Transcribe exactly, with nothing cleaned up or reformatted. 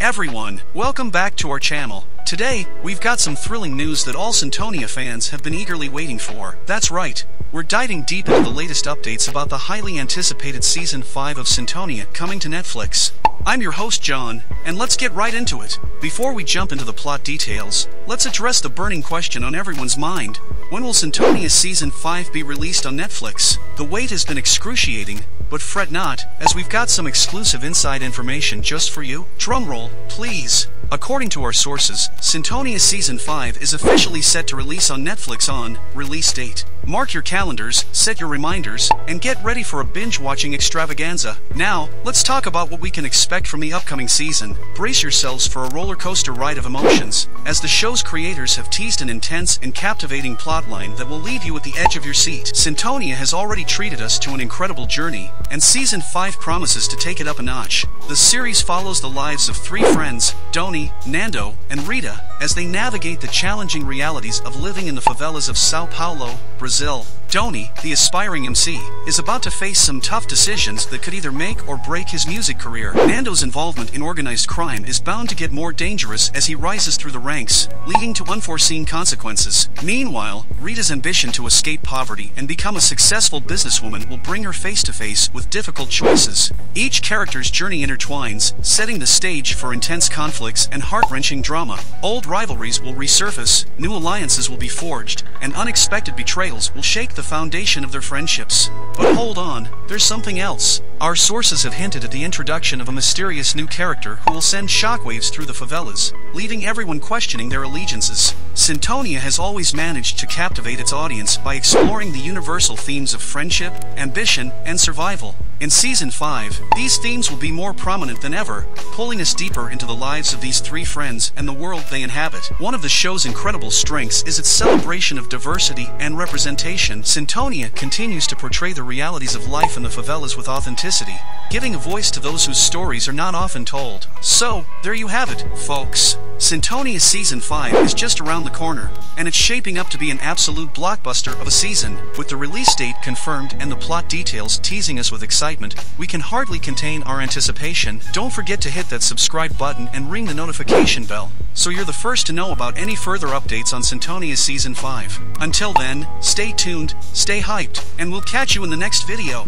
Everyone, welcome back to our channel. Today, we've got some thrilling news that all Sintonia fans have been eagerly waiting for. That's right, we're diving deep into the latest updates about the highly anticipated Season five of Sintonia coming to Netflix. I'm your host John, and let's get right into it. Before we jump into the plot details, let's address the burning question on everyone's mind. When will Sintonia Season five be released on Netflix? The wait has been excruciating, but fret not, as we've got some exclusive inside information just for you. Drumroll, please. According to our sources, Sintonia Season five is officially set to release on Netflix on release date. Mark your calendars, set your reminders, and get ready for a binge-watching extravaganza. Now, let's talk about what we can expect from the upcoming season. Brace yourselves for a roller coaster ride of emotions, as the show's creators have teased an intense and captivating plotline that will leave you at the edge of your seat. Sintonia has already treated us to an incredible journey, and Season five promises to take it up a notch. The series follows the lives of three friends, Doni, Nando, and Rita, as they navigate the challenging realities of living in the favelas of Sao Paulo, Brazil. Doni, the aspiring M C, is about to face some tough decisions that could either make or break his music career. Nando's involvement in organized crime is bound to get more dangerous as he rises through the ranks, leading to unforeseen consequences. Meanwhile, Rita's ambition to escape poverty and become a successful businesswoman will bring her face-to-face with difficult choices. Each character's journey intertwines, setting the stage for intense conflicts and heart-wrenching drama. Old rivalries will resurface, new alliances will be forged, and unexpected betrayals will shake the the foundation of their friendships. But hold on, there's something else. Our sources have hinted at the introduction of a mysterious new character who will send shockwaves through the favelas, leaving everyone questioning their allegiances. Sintonia has always managed to captivate its audience by exploring the universal themes of friendship, ambition, and survival. In Season five, these themes will be more prominent than ever, pulling us deeper into the lives of these three friends and the world they inhabit. One of the show's incredible strengths is its celebration of diversity and representation. Sintonia continues to portray the realities of life in the favelas with authenticity, giving a voice to those whose stories are not often told. So, there you have it, folks. Sintonia Season five is just around the corner, and it's shaping up to be an absolute blockbuster of a season. With the release date confirmed and the plot details teasing us with excitement, we can hardly contain our anticipation. Don't forget to hit that subscribe button and ring the notification bell, so you're the first to know about any further updates on Sintonia Season five. Until then, stay tuned, stay hyped, and we'll catch you in the next video.